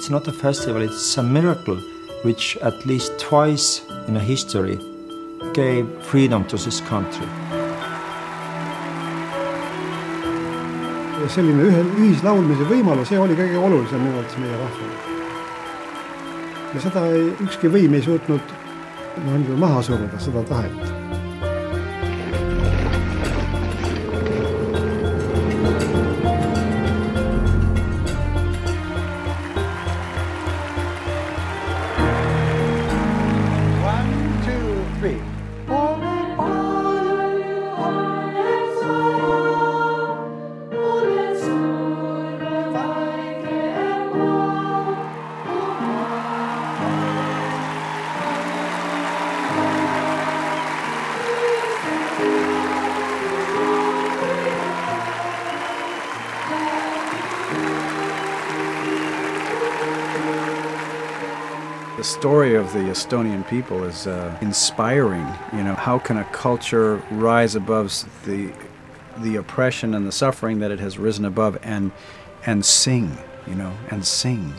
It's not a festival, it's a miracle which at least twice in history gave freedom to this country. Selline ühislaulmise võimalus, see oli kõige olulisem minu arvates meie rahvale. Ja seda ükski võim ei suutnud maha suruda, seda tahet. The story of the Estonian people is inspiring. You know, how can a culture rise above the oppression and the suffering that it has risen above and sing, you know, and sing.